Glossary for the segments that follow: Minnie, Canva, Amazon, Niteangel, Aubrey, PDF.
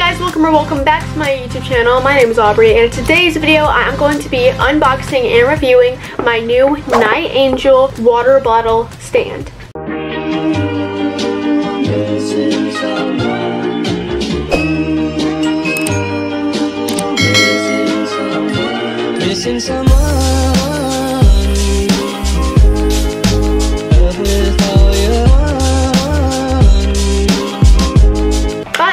Hey guys, welcome back to my YouTube channel. My name is Aubrey, and in today's video I'm going to be unboxing and reviewing my new Niteangel water bottle stand.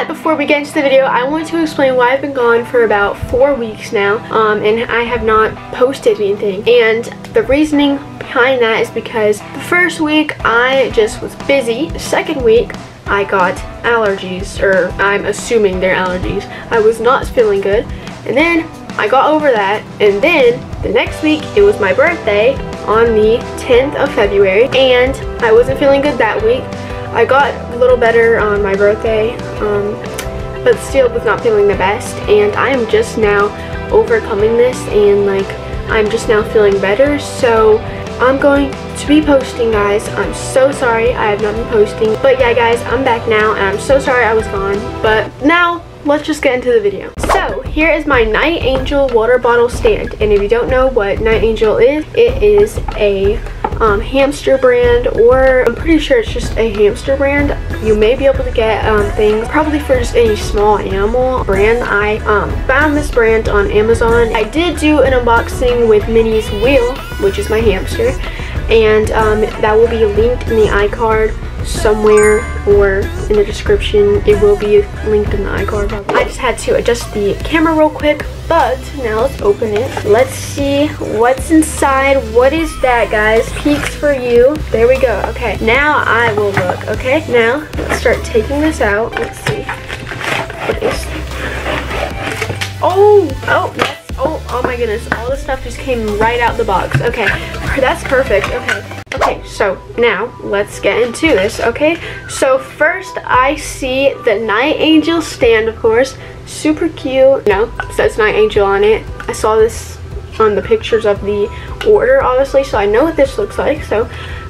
Before we get into the video, I want to explain why I've been gone for about 4 weeks now, and I have not posted anything. And the reasoning behind that is because the first week I just was busy. The second week I got allergies, or I'm assuming they're allergies. I was not feeling good, and then I got over that, and then the next week it was my birthday on the 10th of February, and I wasn't feeling good that week. I got a little better on my birthday, but still was not feeling the best, and I am just now overcoming this, and like I'm just now feeling better, so I'm going to be posting, guys. I'm so sorry I have not been posting, but yeah guys, I'm back now, and I'm so sorry I was gone, but now let's just get into the video. So here is my Niteangel water bottle stand, and if you don't know what Niteangel is, it is a hamster brand, or I'm pretty sure it's just a hamster brand. You may be able to get things probably for just any small animal brand. I found this brand on Amazon. I did do an unboxing with Minnie's wheel, which is my hamster, and that will be linked in the iCard somewhere, or in the description. It will be linked in the iCard probably. I just had to adjust the camera real quick, but now let's open it. Let's see what's inside. What is that, guys? Peeks for you. There we go. Okay, now I will look. Okay, now let's start taking this out. Let's see what is. Oh my goodness, all this stuff just came right out the box. Okay, that's perfect. Okay, so now let's get into this. Okay, so first I see the Niteangel stand, of course. Super cute. No, it says Niteangel on it. I saw this on the pictures of the order, obviously, so I know what this looks like. So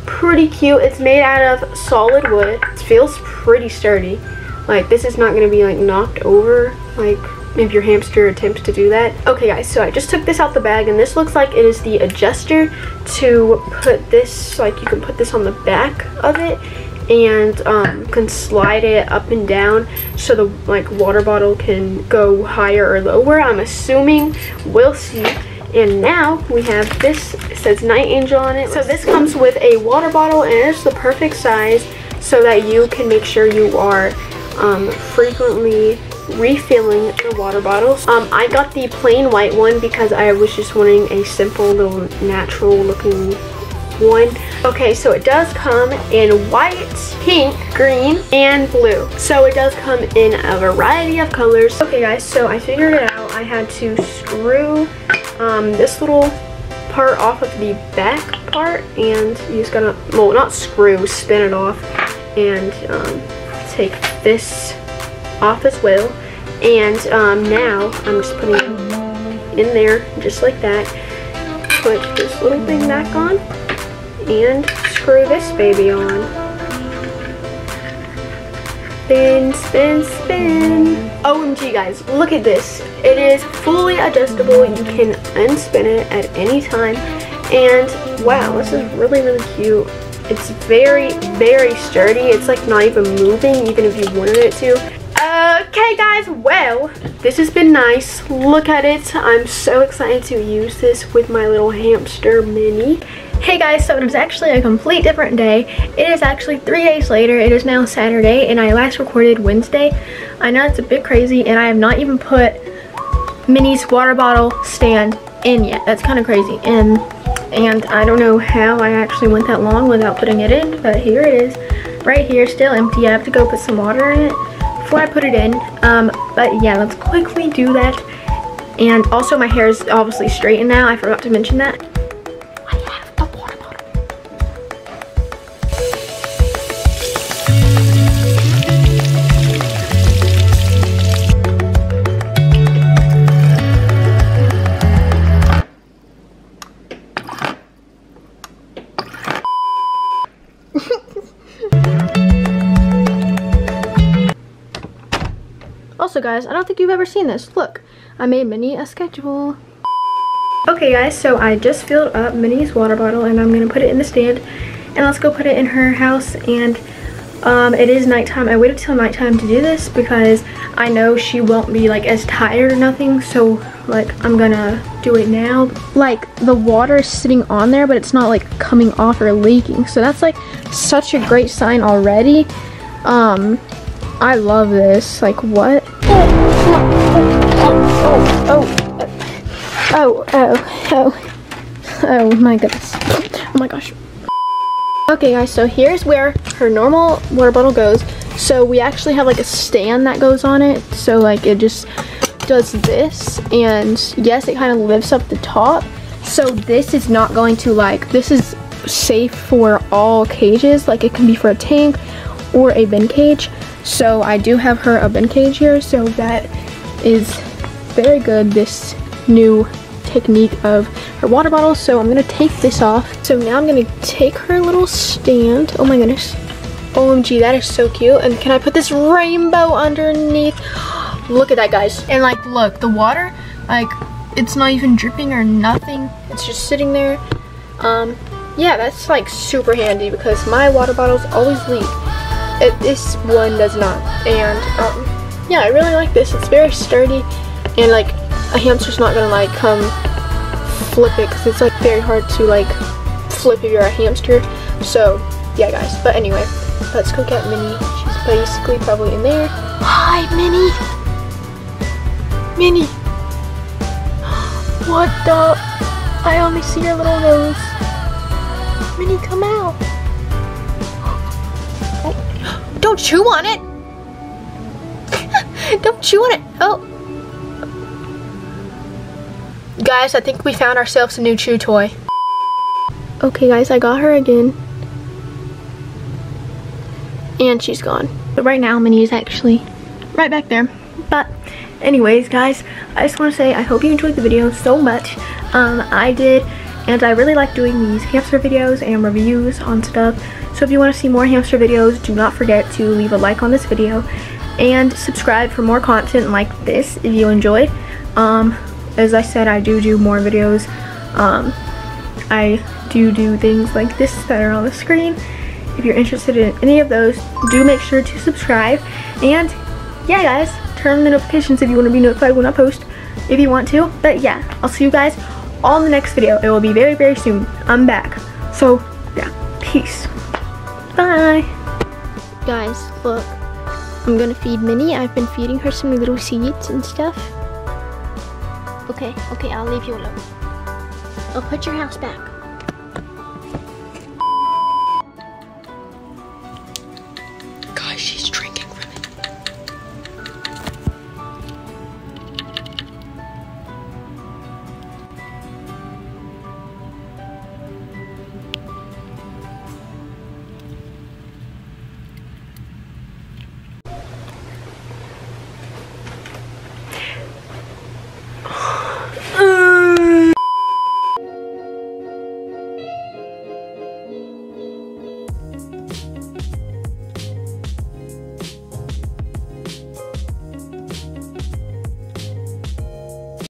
pretty cute. It's made out of solid wood. It feels pretty sturdy. Like, this is not going to be like knocked over, like if your hamster attempts to do that. Okay guys, so I just took this out the bag, and this looks like it is the adjuster to put this, like you can put this on the back of it, and can slide it up and down so the like water bottle can go higher or lower, I'm assuming. We'll see. And now we have this. It says Niteangel on it. So this comes with a water bottle, and it's the perfect size so that you can make sure you are frequently refilling the water bottles. I got the plain white one because I was just wanting a simple little natural looking one. Okay, so it does come in white, pink, green, and blue. So it does come in a variety of colors. Okay guys, so I figured it out. I had to screw this little part off of the back part, and you just gotta, well, not screw, spin it off, and take this off as well, and now I'm just putting it in there just like that. Put this little thing back on and screw this baby on. Spin, spin, spin. OMG guys, look at this. It is fully adjustable. You can unspin it at any time, and wow, this is really cute. It's very sturdy. It's like not even moving, even if you wanted it to. Okay guys, well, this has been nice. Look at it. I'm so excited to use this with my little hamster Minnie. Hey guys, so it was actually a complete different day. It is actually 3 days later. It is now Saturday, and I last recorded Wednesday. I know it's a bit crazy, and I have not even put Minnie's water bottle stand in yet. That's kind of crazy, and I don't know how I actually went that long without putting it in, but here it is. Right here, still empty. I have to go put some water in it before I put it in, but yeah, let's quickly do that. And also, my hair is obviously straightened now. I forgot to mention that. I have the water bottle. Also guys, I don't think you've ever seen this. Look, I made Minnie a schedule. Okay guys, so I just filled up Minnie's water bottle and I'm gonna put it in the stand and let's go put it in her house. And it is nighttime. I waited till nighttime to do this because I know she won't be like as tired or nothing, so like I'm gonna do it now. Like the water is sitting on there but it's not like coming off or leaking, so that's like such a great sign already. I love this. Like what? Oh my goodness. Oh my gosh. Okay guys, so here's where her normal water bottle goes. So we actually have like a stand that goes on it. So like it just does this, and yes, it kind of lifts up the top. So this is not going to like, this is safe for all cages. Like it can be for a tank or a bin cage. So I do have her a bin cage here. So that is very good, this new technique of her water bottle. So I'm gonna take this off. So now I'm gonna take her little stand. Oh my goodness, OMG, that is so cute. And can I put this rainbow underneath? Look at that guys. And like look, the water, like it's not even dripping or nothing, it's just sitting there. Yeah, that's like super handy because my water bottles always leak. This one does not. And yeah, I really like this. It's very sturdy and like a hamster's not gonna like come flip it because it's like very hard to like flip if you're a hamster. So yeah guys, but anyway, let's go get Minnie. She's basically probably in there. Hi Minnie. Minnie, what the, I only see your little nose. Minnie, come out. Oh. Don't chew on it. Don't chew on it. Oh guys, I think we found ourselves a new chew toy. Okay guys, I got her again. And she's gone. But right now Minnie is actually right back there. But anyways guys, I just want to say I hope you enjoyed the video so much. I did, and I really like doing these hamster videos and reviews on stuff. So if you want to see more hamster videos, do not forget to leave a like on this video and subscribe for more content like this if you enjoyed. As I said, I do more videos. I do things like this that are on the screen. If you're interested in any of those, do make sure to subscribe. And yeah guys, turn on the notifications if you want to be notified when I post, if you want to. But yeah, I'll see you guys on the next video. It will be very, very soon. I'm back. So yeah, peace. Bye. Guys, look. I'm gonna feed Minnie. I've been feeding her some little seeds and stuff. Okay, I'll leave you alone. I'll put your house back. Guys, she's drinking.